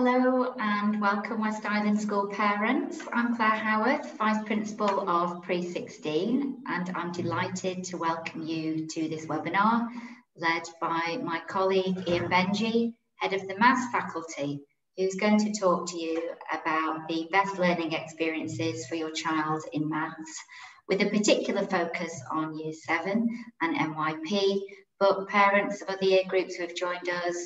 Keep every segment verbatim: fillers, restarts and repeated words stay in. Hello and welcome West Island School parents. I'm Claire Howarth, Vice Principal of Pre sixteen, and I'm delighted to welcome you to this webinar led by my colleague Ian Benji, Head of the Maths Faculty, who's going to talk to you about the best learning experiences for your child in maths, with a particular focus on Year seven and M Y P, but parents of other year groups who have joined us,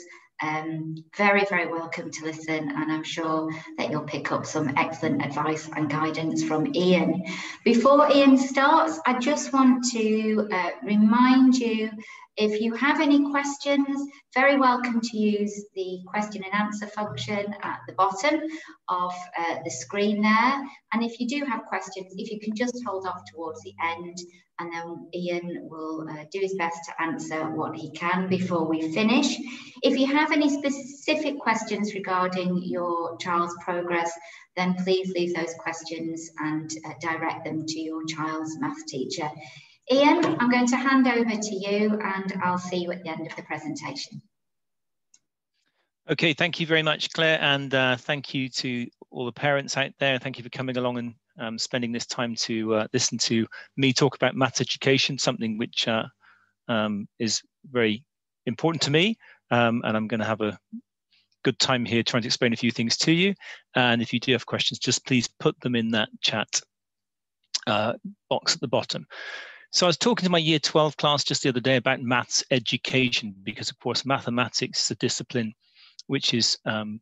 Um, very, very welcome to listen, and I'm sure that you'll pick up some excellent advice and guidance from Ian. Before Ian starts, I just want to uh, remind you, if you have any questions, very welcome to use the question and answer function at the bottom of uh, the screen there. And if you do have questions, if you can just hold off towards the end, and then Ian will uh, do his best to answer what he can before we finish. If you have any specific questions regarding your child's progress, then please leave those questions and uh, direct them to your child's math teacher. Ian, I'm going to hand over to you, and I'll see you at the end of the presentation. Okay, thank you very much, Claire, and uh, thank you to all the parents out there. Thank you for coming along and um, spending this time to uh, listen to me talk about maths education, something which uh, um, is very important to me, um, and I'm going to have a good time here trying to explain a few things to you. And if you do have questions, just please put them in that chat uh, box at the bottom. So I was talking to my year twelve class just the other day about maths education, because of course mathematics is a discipline which is um,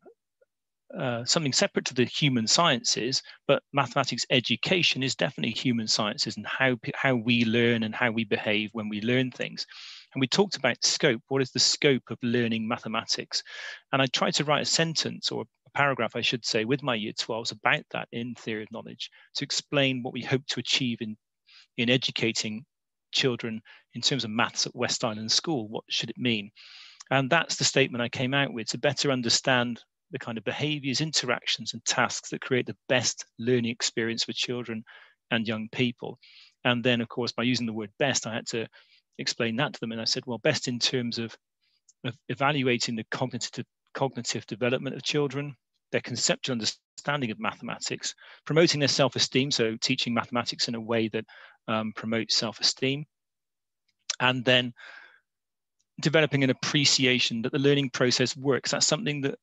uh, something separate to the human sciences, but mathematics education is definitely human sciences and how, how we learn and how we behave when we learn things. And we talked about scope. What is the scope of learning mathematics? And I tried to write a sentence, or a paragraph I should say, with my year twelves about that in theory of knowledge, to explain what we hope to achieve in in educating children in terms of maths at West Island School. What should it mean? And that's the statement I came out with, to better understand the kind of behaviours, interactions and tasks that create the best learning experience for children and young people. And then of course, by using the word best, I had to explain that to them. And I said, well, best in terms of, of evaluating the cognitive, cognitive development of children, their conceptual understanding of mathematics, promoting their self-esteem, so teaching mathematics in a way that Um, promote self-esteem, and then developing an appreciation that the learning process works. That's something that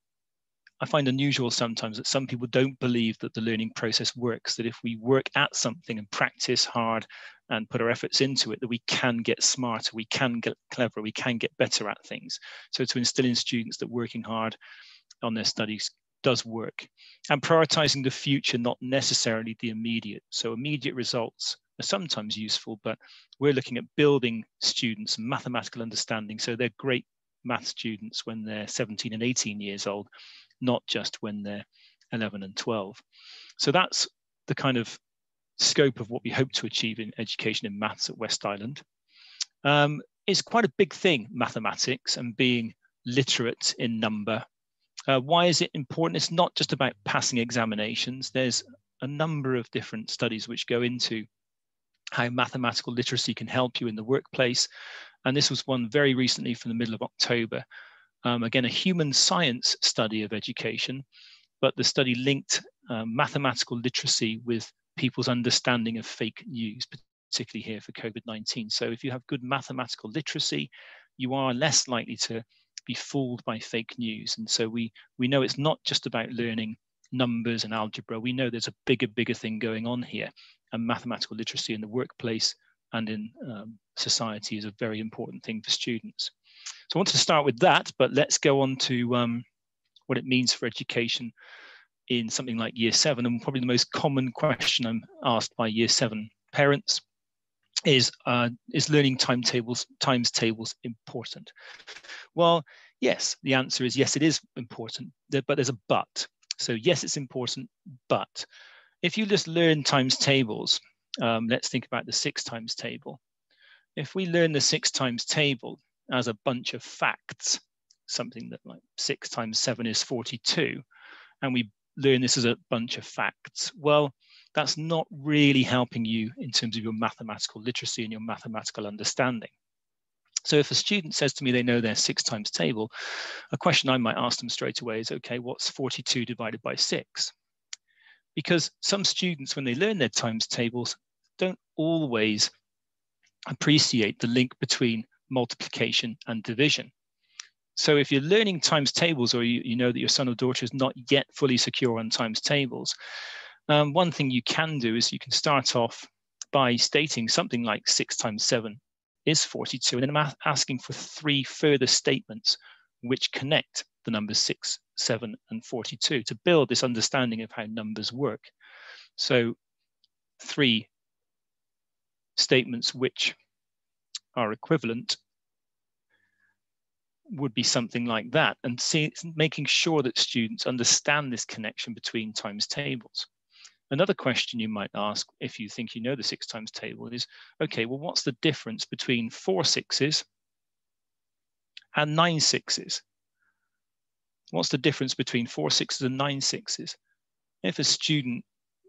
I find unusual sometimes, that some people don't believe that the learning process works, that if we work at something and practice hard and put our efforts into it, that we can get smarter, we can get cleverer, we can get better at things. So to instill in students that working hard on their studies does work, and prioritizing the future, not necessarily the immediate. So immediate results are sometimes useful, but we're looking at building students' mathematical understanding so they're great math students when they're seventeen and eighteen years old, not just when they're eleven and twelve. So that's the kind of scope of what we hope to achieve in education in maths at West Island. Um, it's quite a big thing, mathematics and being literate in number. Uh, why is it important? It's not just about passing examinations. There's a number of different studies which go into how mathematical literacy can help you in the workplace. And this was one very recently from the middle of October. Um, again, a human science study of education, but the study linked uh, mathematical literacy with people's understanding of fake news, particularly here for COVID nineteen. So if you have good mathematical literacy, you are less likely to be fooled by fake news. And so we, we know it's not just about learning numbers and algebra. We know there's a bigger, bigger thing going on here. And mathematical literacy in the workplace and in um, society is a very important thing for students. So I want to start with that, but let's go on to um, what it means for education in something like year seven. And probably the most common question I'm asked by year seven parents is, uh, is learning timetables, times tables important? Well, yes, the answer is yes, it is important, but there's a but. So yes, it's important, but if you just learn times tables, um, let's think about the six times table. If we learn the six times table as a bunch of facts, something that like six times seven is forty-two, and we learn this as a bunch of facts, well, that's not really helping you in terms of your mathematical literacy and your mathematical understanding. So if a student says to me they know their six times table, a question I might ask them straight away is, okay, what's forty-two divided by six? Because some students, when they learn their times tables, don't always appreciate the link between multiplication and division. So if you're learning times tables, or you, you know that your son or daughter is not yet fully secure on times tables, um, one thing you can do is you can start off by stating something like six times seven is forty-two, and then I'm asking for three further statements which connect the numbers six, seven, and forty-two to build this understanding of how numbers work. So three statements which are equivalent would be something like that, and see, making sure that students understand this connection between times tables. Another question you might ask if you think you know the six times table is, okay, well, what's the difference between four sixes and nine sixes? What's the difference between four sixes and nine sixes? If a student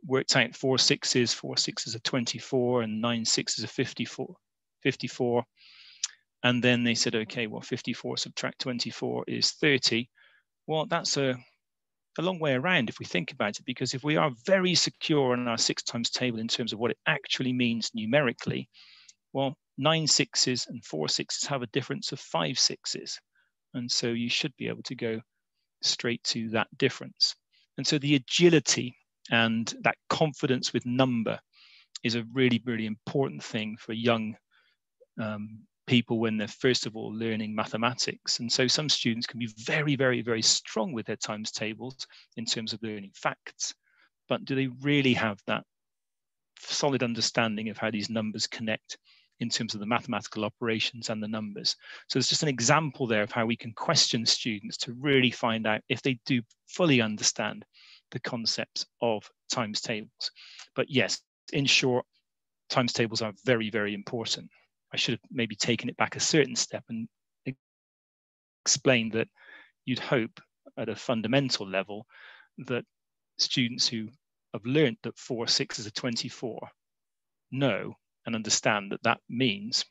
worked out four sixes, four sixes are twenty-four and nine sixes are fifty-four, fifty-four, and then they said, okay, well, fifty-four subtract twenty-four is thirty. Well, that's a a long way around if we think about it, because if we are very secure on our six times table in terms of what it actually means numerically, well, nine sixes and four sixes have a difference of five sixes. And so you should be able to go straight to that difference. And so the agility and that confidence with number is a really, really important thing for young um, people when they're first of all learning mathematics. And so some students can be very, very, very strong with their times tables in terms of learning facts, but do they really have that solid understanding of how these numbers connect in terms of the mathematical operations and the numbers? So it's just an example there of how we can question students to really find out if they do fully understand the concepts of times tables. But yes, in short, times tables are very, very important. I should have maybe taken it back a certain step and explained that you'd hope at a fundamental level that students who have learnt that four sixes are twenty-four know and understand that that means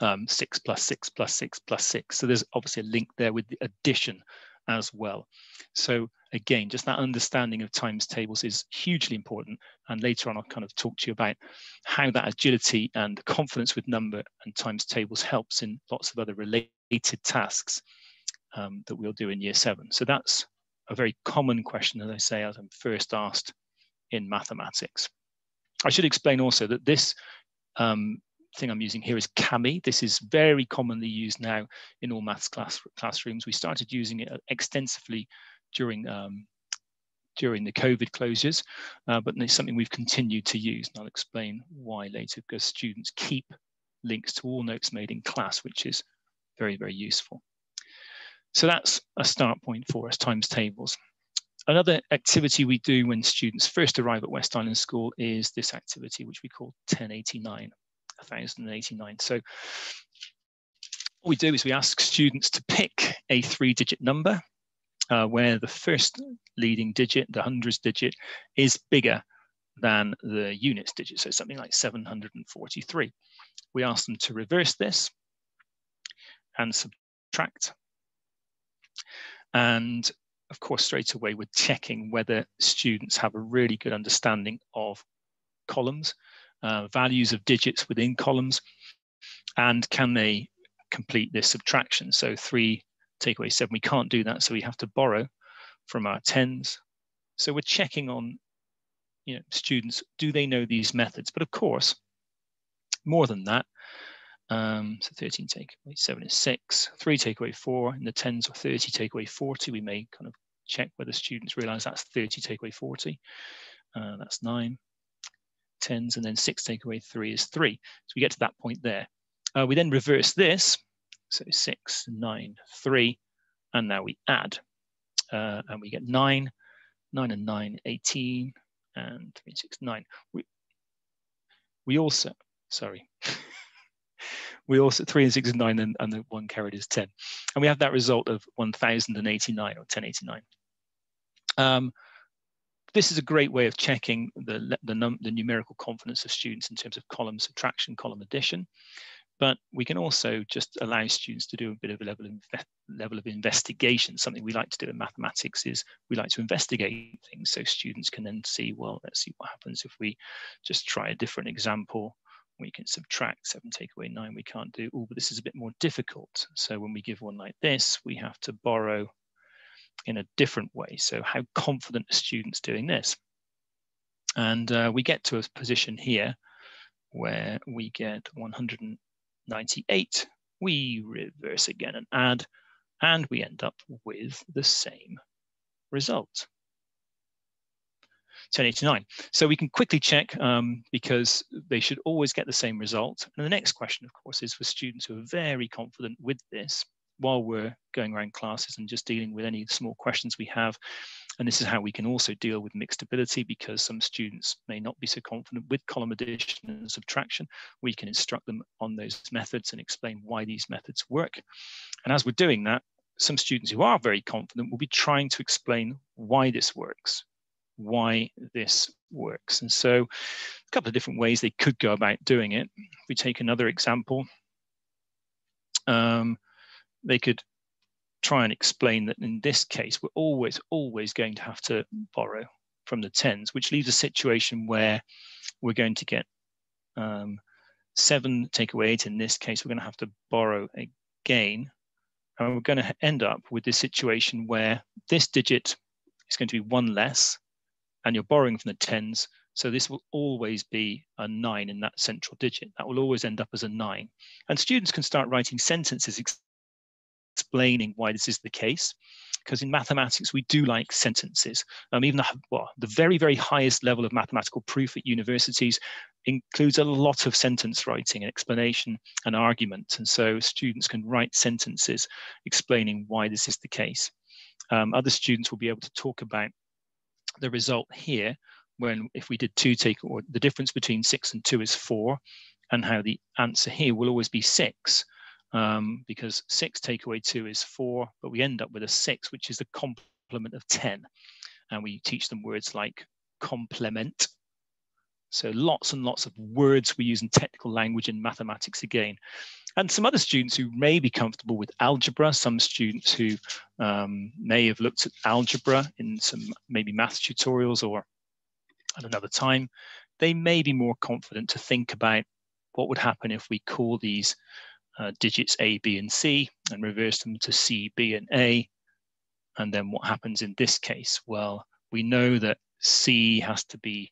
um, six plus six plus six plus six. So there's obviously a link there with the addition as well. So again, just that understanding of times tables is hugely important. And later on, I'll kind of talk to you about how that agility and confidence with number and times tables helps in lots of other related tasks um, that we'll do in year seven. So that's a very common question, as I say, as I'm first asked in mathematics. I should explain also that this um, thing I'm using here is Kami. This is very commonly used now in all maths class, classrooms. We started using it extensively during um, during the COVID closures, uh, but it's something we've continued to use, and I'll explain why later, because students keep links to all notes made in class, which is very, very useful. So that's a start point for us, times tables. Another activity we do when students first arrive at West Island School is this activity, which we call ten eighty-nine. one thousand eighty-nine. So what we do is we ask students to pick a three-digit number uh, where the first leading digit, the hundreds digit, is bigger than the units digit, so something like seven hundred forty-three. We ask them to reverse this and subtract, and of course straight away we're checking whether students have a really good understanding of columns, Uh, values of digits within columns, and can they complete this subtraction. So three take away seven, we can't do that, so we have to borrow from our tens. So we're checking on, you know, students, do they know these methods? But of course, more than that, um, so thirteen take away seven is six, three take away four, and the tens, or thirty take away forty, we may kind of check whether students realize that's thirty take away forty, uh, that's nine. tens, and then six take away three is three. So we get to that point there. Uh, we then reverse this, so six, nine, three, and now we add, uh, and we get nine, nine and nine, eighteen, and three, six, nine. We, we also, sorry, we also, three and six is nine, and, and the one carried is ten. And we have that result of one thousand eighty-nine, or ten eighty-nine. Um, This is a great way of checking the, the, num the numerical confidence of students in terms of column subtraction, column addition. But we can also just allow students to do a bit of a level of, level of investigation. Something we like to do in mathematics is we like to investigate things, so students can then see, well, let's see what happens if we just try a different example. We can subtract seven, take away nine, we can't do, oh, but this is a bit more difficult. So when we give one like this, we have to borrow in a different way. So how confident are students doing this? And uh, we get to a position here where we get one hundred ninety-eight, we reverse again and add, and we end up with the same result, ten eighty-nine. So we can quickly check um, because they should always get the same result. And the next question, of course, is for students who are very confident with this while we're going around classes and just dealing with any small questions we have. And this is how we can also deal with mixed ability, because some students may not be so confident with column addition and subtraction. We can instruct them on those methods and explain why these methods work. And as we're doing that, some students who are very confident will be trying to explain why this works, why this works. And so a couple of different ways they could go about doing it. If we take another example, um, they could try and explain that in this case, we're always, always going to have to borrow from the tens, which leaves a situation where we're going to get um, seven, take away eight. In this case, we're going to have to borrow again. And we're going to end up with this situation where this digit is going to be one less and you're borrowing from the tens. So this will always be a nine in that central digit. That will always end up as a nine. And students can start writing sentences explaining why this is the case, because in mathematics we do like sentences. Um, even the, well, the very, very highest level of mathematical proof at universities includes a lot of sentence writing and explanation and argument, and so students can write sentences explaining why this is the case. Um, other students will be able to talk about the result here, when if we did two take, or the difference between six and two is four, and how the answer here will always be six. Um, because six take away two is four, but we end up with a six, which is the complement of ten. And we teach them words like complement. So lots and lots of words we use in technical language in mathematics again. And some other students who may be comfortable with algebra, some students who um, may have looked at algebra in some maybe maths tutorials or at another time, they may be more confident to think about what would happen if we call these Uh, digits A, B, and C, and reverse them to C, B, and A. And then what happens in this case? Well, we know that C has to be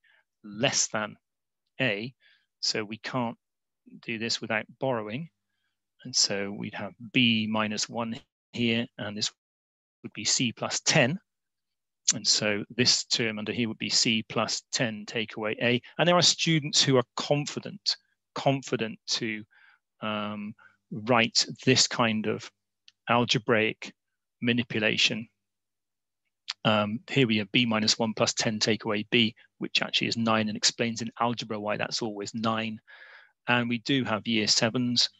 less than A, so we can't do this without borrowing. And so we'd have B minus one here, and this would be C plus ten. And so this term under here would be C plus ten take away A. And there are students who are confident, confident to um, write this kind of algebraic manipulation. Um, here we have b minus one plus ten take away b, which actually is nine, and explains in algebra why that's always nine. And we do have year sevens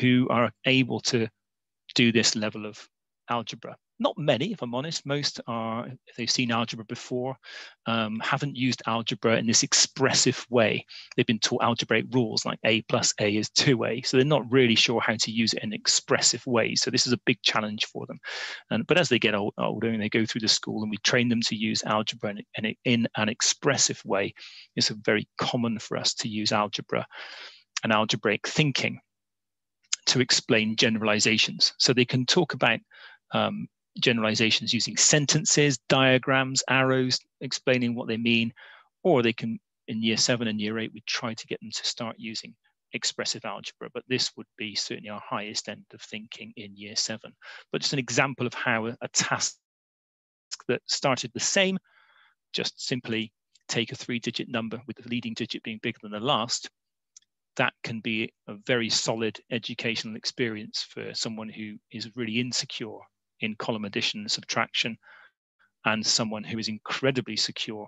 who are able to do this level of algebra. Not many, if I'm honest. Most are, if they've seen algebra before, um, haven't used algebra in this expressive way. They've been taught algebraic rules like A plus A is two A. So they're not really sure how to use it in an expressive way. So this is a big challenge for them. And, but as they get old, older and they go through the school and we train them to use algebra in, in, in an expressive way, it's very common for us to use algebra and algebraic thinking to explain generalizations. So they can talk about um, generalizations using sentences, diagrams, arrows, explaining what they mean, or they can, in year seven and year eight, we try to get them to start using expressive algebra, but this would be certainly our highest end of thinking in year seven. But just an example of how a task that started the same, just simply take a three-digit number with the leading digit being bigger than the last, that can be a very solid educational experience for someone who is really insecure in column addition and subtraction, and someone who is incredibly secure,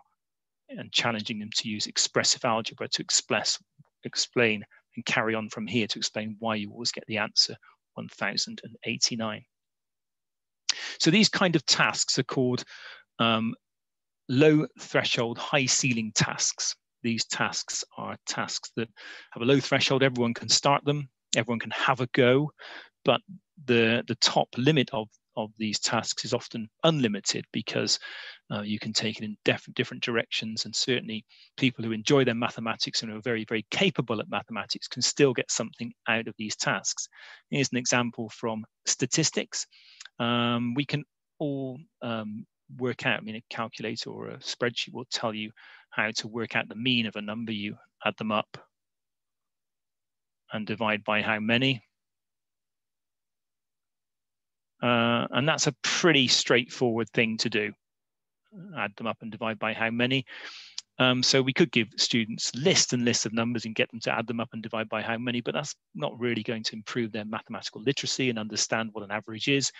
and challenging them to use expressive algebra to express, explain and carry on from here to explain why you always get the answer one thousand eighty-nine. So these kind of tasks are called um, low threshold, high ceiling tasks. These tasks are tasks that have a low threshold, everyone can start them. everyone can have a go, but the the top limit of of these tasks is often unlimited, because uh, you can take it in different directions. And certainly people who enjoy their mathematics and are very, very capable at mathematics can still get something out of these tasks. Here's an example from statistics. Um, we can all um, work out, I mean, a calculator or a spreadsheet will tell you how to work out the mean of a number. You add them up and divide by how many. Uh, and that's a pretty straightforward thing to do. Add them up and divide by how many. Um, so we could give students lists and lists of numbers and get them to add them up and divide by how many, but that's not really going to improve their mathematical literacy and understand what an average is,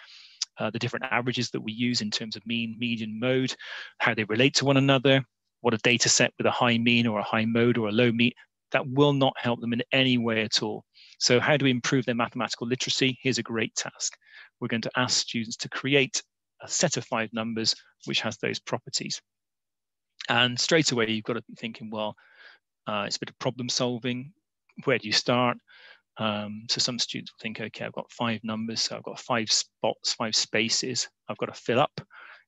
uh, the different averages that we use in terms of mean, median, mode, how they relate to one another, what a data set with a high mean or a high mode or a low mean, that will not help them in any way at all. So how do we improve their mathematical literacy? Here's a great task. We're going to ask students to create a set of five numbers which has those properties. And straight away, you've got to be thinking, well, uh, it's a bit of problem solving. Where do you start? Um, so some students will think, okay, I've got five numbers. So I've got five spots, five spaces I've got to fill up.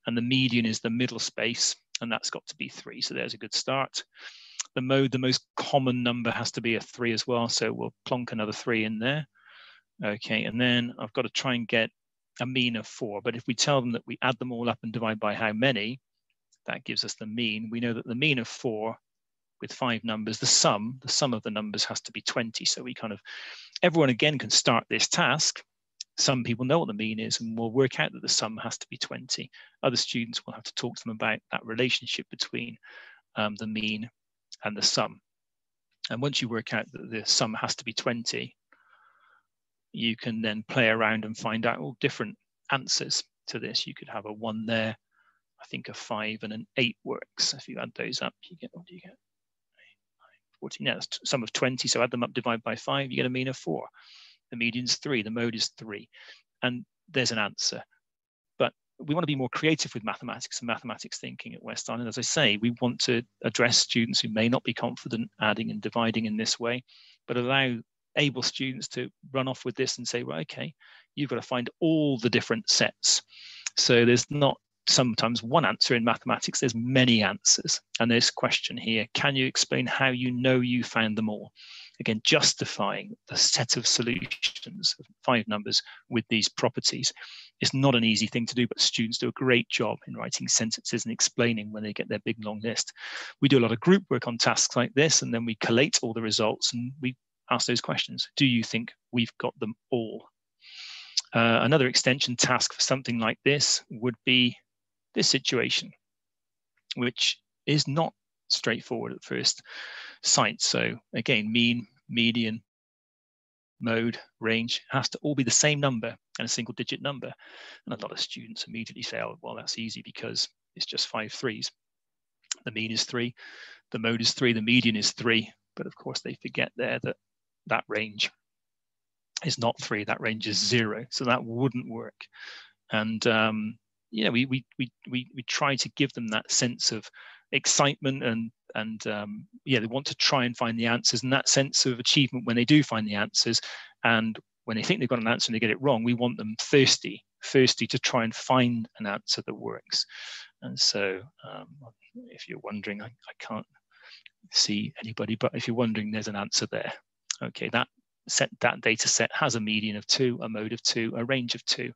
And the median is the middle space, and that's got to be three. So there's a good start. The mode, the most common number has to be a three as well. So we'll plonk another three in there. Okay, and then I've got to try and get a mean of four. But if we tell them that we add them all up and divide by how many, that gives us the mean. We know that the mean of four with five numbers, the sum, the sum of the numbers has to be twenty. So we kind of, everyone again can start this task. Some people know what the mean is and will work out that the sum has to be twenty. Other students will have to talk to them about that relationship between um, the mean and the sum. And once you work out that the sum has to be twenty, you can then play around and find out all different answers to this. You could have a one there, I think a five and an eight works. If you add those up, you get, what do you get? eight, nine, fourteen, yeah, that's a sum of twenty. So add them up, divide by five, you get a mean of four. The median's three, the mode is three. And there's an answer. But we want to be more creative with mathematics and mathematics thinking at West Island. As I say, we want to address students who may not be confident adding and dividing in this way, but allow able students to run off with this and say, well, okay, you've got to find all the different sets. So there's not sometimes one answer in mathematics, there's many answers. And this question here, can you explain how you know you found them all? Again, justifying the set of solutions of five numbers with these properties. It's not an easy thing to do, but students do a great job in writing sentences and explaining when they get their big long list. We do a lot of group work on tasks like this, and then we collate all the results and we ask those questions. Do you think we've got them all? Uh, another extension task for something like this would be this situation, which is not straightforward at first sight. So again, mean, median, mode, range has to all be the same number and a single digit number. And a lot of students immediately say, oh, well, that's easy because it's just five threes. The mean is three, the mode is three, the median is three. But of course they forget there that that range is not three, that range is zero. So that wouldn't work. And um, you know, we, we, we, we, we try to give them that sense of excitement and, and um, yeah, they want to try and find the answers, and that sense of achievement when they do find the answers. And when they think they've got an answer and they get it wrong, we want them thirsty, thirsty to try and find an answer that works. And so um, if you're wondering, I, I can't see anybody, but if you're wondering, there's an answer there. Okay, that set, that data set has a median of two, a mode of two, a range of two,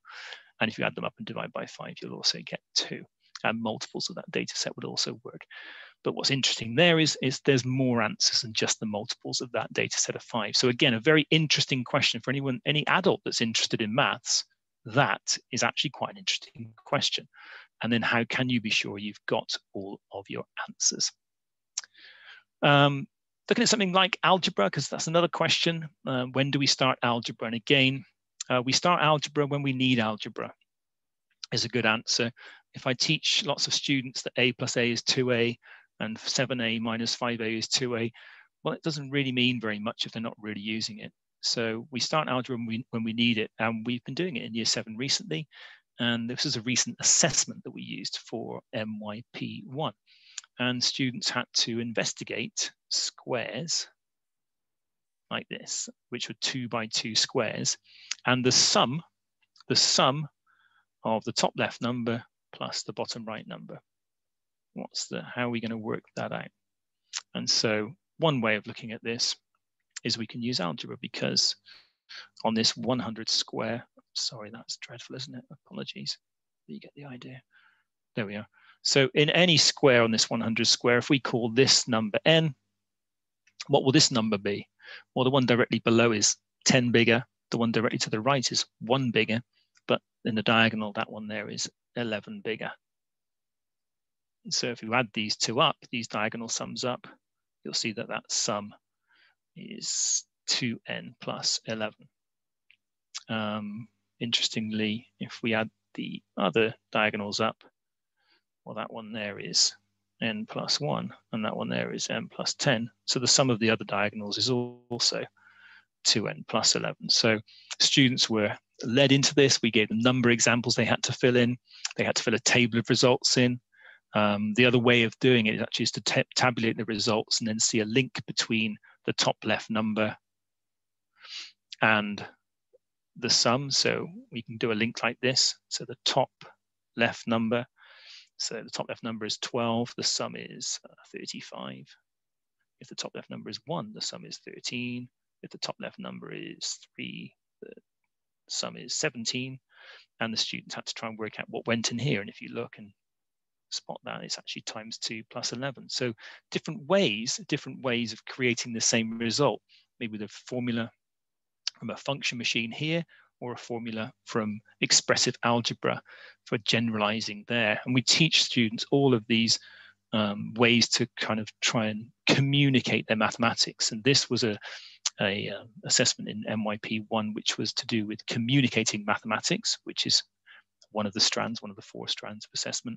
and if you add them up and divide by five, you'll also get two, and multiples of that data set would also work. But what's interesting there is is there's more answers than just the multiples of that data set of five. So again, a very interesting question for anyone, any adult that's interested in maths. That is actually quite an interesting question. And then how can you be sure you've got all of your answers? Um, looking at something like algebra, because that's another question. Uh, when do we start algebra? And again, uh, we start algebra when we need algebra is a good answer. If I teach lots of students that A plus A is two A and seven A minus five A is two A, well, it doesn't really mean very much if they're not really using it. So we start algebra when we, when we need it, and we've been doing it in year seven recently. And this is a recent assessment that we used for M Y P one. And students had to investigate squares like this, which were two by two squares, and the sum, the sum of the top left number plus the bottom right number. What's the, how are we going to work that out? And so one way of looking at this is we can use algebra, because on this one hundred square, sorry, that's dreadful, isn't it? Apologies, but you get the idea. There we are. So in any square on this one hundred square, if we call this number n, what will this number be? Well, the one directly below is ten bigger. The one directly to the right is one bigger. But in the diagonal, that one there is eleven bigger. So if you add these two up, these diagonal sums up, you'll see that that sum is two n plus eleven. Um, interestingly, if we add the other diagonals up, well, that one there is n plus one, and that one there is n plus ten. So the sum of the other diagonals is also two n plus eleven. So students were led into this. We gave them number examples they had to fill in. They had to fill a table of results in. Um, the other way of doing it is actually to tabulate the results and then see a link between the top left number and the sum. So we can do a link like this. So the top left number, so the top left number is twelve, the sum is thirty-five. If the top left number is one, the sum is thirteen. If the top left number is three, the sum is seventeen. And the students had to try and work out what went in here. And if you look and spot that, it's actually times two plus eleven. So different ways, different ways of creating the same result, maybe with a formula from a function machine here, or a formula from expressive algebra for generalizing there. And we teach students all of these um, ways to kind of try and communicate their mathematics. And this was a, a um, assessment in M Y P one, which was to do with communicating mathematics, which is one of the strands, one of the four strands of assessment,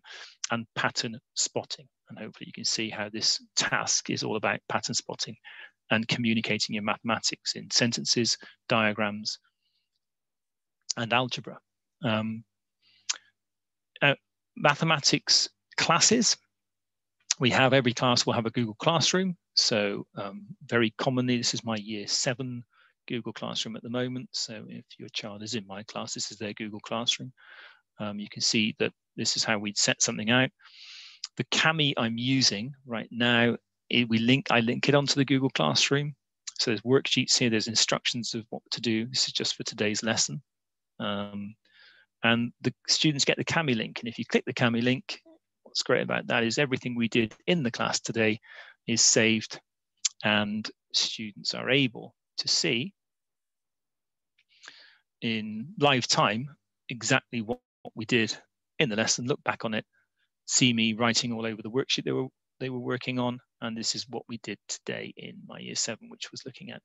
and pattern spotting. And hopefully you can see how this task is all about pattern spotting and communicating your mathematics in sentences, diagrams, and algebra. Um, uh, mathematics classes, we have, every class will have a Google Classroom. So um, very commonly, this is my year seven Google Classroom at the moment. So if your child is in my class, this is their Google Classroom. Um, you can see that this is how we'd set something out. The Kami I'm using right now, it, we link, I link it onto the Google Classroom. So there's worksheets here, there's instructions of what to do. This is just for today's lesson. Um, and the students get the Kami link, and if you click the Kami link, what's great about that is everything we did in the class today is saved, and students are able to see in live time exactly what, what we did in the lesson, look back on it, see me writing all over the worksheet they were, they were working on, and this is what we did today in my year seven, which was looking at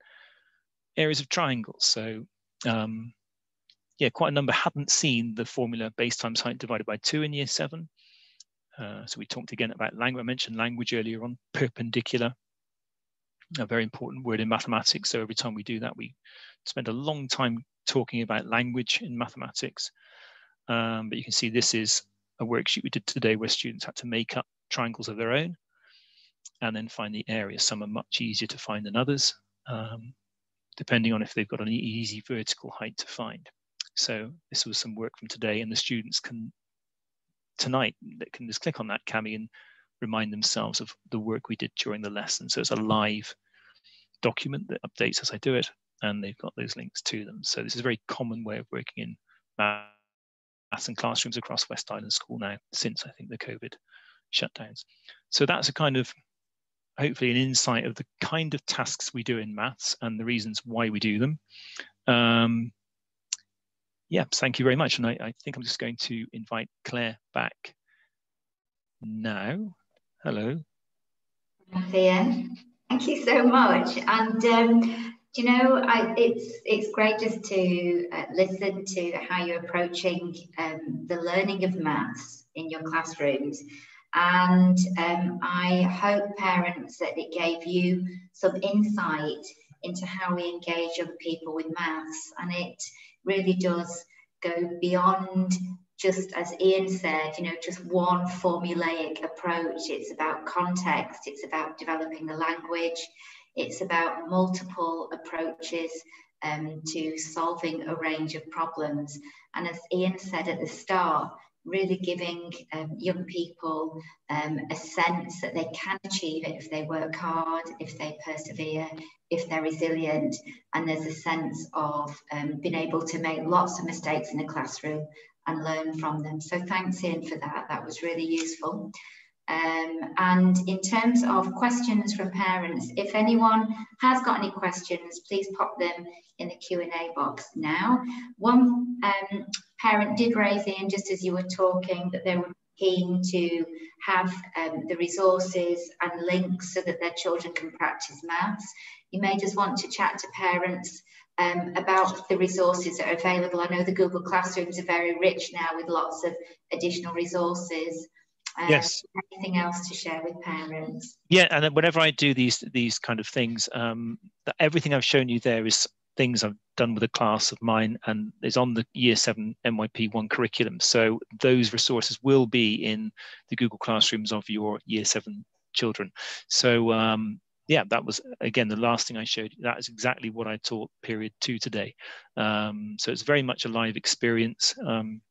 areas of triangles. So um, yeah, quite a number hadn't seen the formula base times height divided by two in year seven. Uh, so we talked again about language. I mentioned language earlier on, perpendicular, a very important word in mathematics. So every time we do that, we spend a long time talking about language in mathematics. Um, but you can see this is a worksheet we did today where students had to make up triangles of their own and then find the area. Some are much easier to find than others, um, depending on if they've got an easy vertical height to find. So this was some work from today, and the students can tonight that can just click on that Kami and remind themselves of the work we did during the lesson. So it's a live document that updates as I do it, and they've got those links to them. So this is a very common way of working in maths and classrooms across West Island School now, since I think the COVID shutdowns. So that's a kind of, hopefully an insight of the kind of tasks we do in maths and the reasons why we do them. Um, Yeah, thank you very much. And I, I think I'm just going to invite Claire back now. Hello. Thanks, Ian. Thank you so much. And, um, you know, I, it's, it's great just to uh, listen to how you're approaching um, the learning of maths in your classrooms. And um, I hope, parents, that it gave you some insight into how we engage other people with maths. And it really does go beyond just, as Ian said, you know, just one formulaic approach. It's about context, it's about developing the language, It's about multiple approaches um, to solving a range of problems. And as Ian said at the start, really giving um, young people um, a sense that they can achieve it if they work hard, if they persevere, if they're resilient. And there's a sense of um, being able to make lots of mistakes in the classroom and learn from them. So thanks, Ian, for that. That was really useful. Um, and in terms of questions from parents, if anyone has got any questions, please pop them in the Q and A box now. One um, parent did raise in, just as you were talking, that they were keen to have um, the resources and links so that their children can practice maths. You may just want to chat to parents Um, about the resources that are available. I know the Google Classrooms are very rich now with lots of additional resources. Um, yes. Anything else to share with parents? Yeah, and whenever I do these these kind of things, um, everything I've shown you there is things I've done with a class of mine and is on the Year seven M Y P one curriculum. So those resources will be in the Google Classrooms of your Year seven children. So um, yeah, that was, again, the last thing I showed you. That is exactly what I taught period two today. Um, so it's very much a live experience. Um,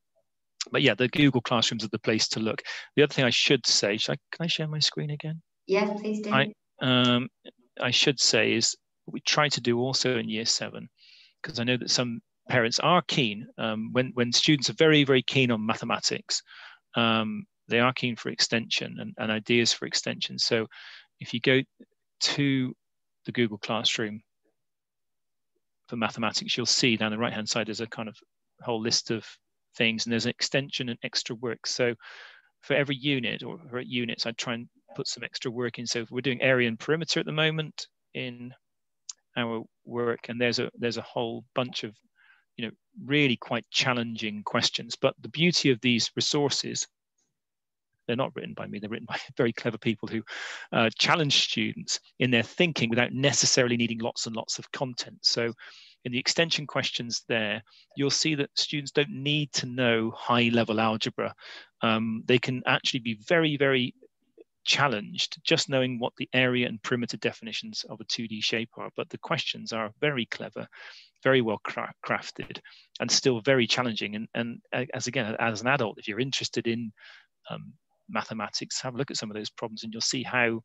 but yeah, the Google Classrooms are the place to look. The other thing I should say, should I, can I share my screen again? Yes, please do. I, um, I should say is what we try to do also in Year seven, because I know that some parents are keen, um, when, when students are very, very keen on mathematics, um, they are keen for extension and, and ideas for extension. So if you go to the Google Classroom for mathematics, you'll see down the right hand side there's a kind of whole list of things, and there's an extension and extra work. So for every unit or for units, I try and put some extra work in. So if we're doing area and perimeter at the moment in our work, and there's a there's a whole bunch of, you know, really quite challenging questions. But the beauty of these resources, they're not written by me, they're written by very clever people who uh, challenge students in their thinking without necessarily needing lots and lots of content. So in the extension questions there, you'll see that students don't need to know high level algebra. Um, they can actually be very, very challenged just knowing what the area and perimeter definitions of a two D shape are. But the questions are very clever, very well cra crafted, and still very challenging. And, and as again, as an adult, if you're interested in um, mathematics, have a look at some of those problems and you'll see how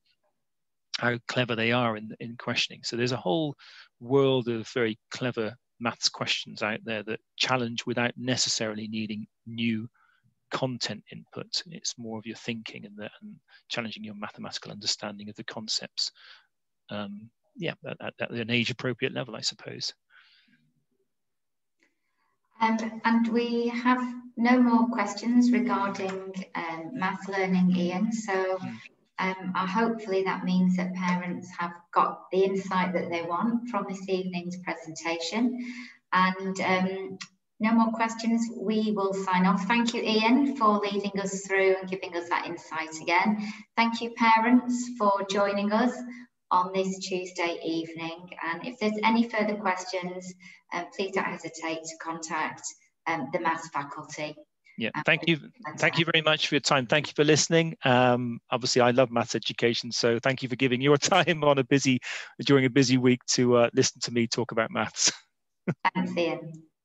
how clever they are in, in questioning. So there's a whole world of very clever maths questions out there that challenge without necessarily needing new content input. It's more of your thinking and, the, and challenging your mathematical understanding of the concepts, um, yeah, at, at an age appropriate level, I suppose. Um, and we have no more questions regarding um, math learning, Ian. So um, hopefully that means that parents have got the insight that they want from this evening's presentation. And um, no more questions, we will sign off. Thank you, Ian, for leading us through and giving us that insight again. Thank you, parents, for joining us on this Tuesday evening, and if there's any further questions, um, please don't hesitate to contact um, the maths faculty. Yeah, thank you, thank you very much for your time. Thank you for listening. Um, obviously, I love maths education, so thank you for giving your time on a busy during a busy week to uh, listen to me talk about maths. Thanks, Ian.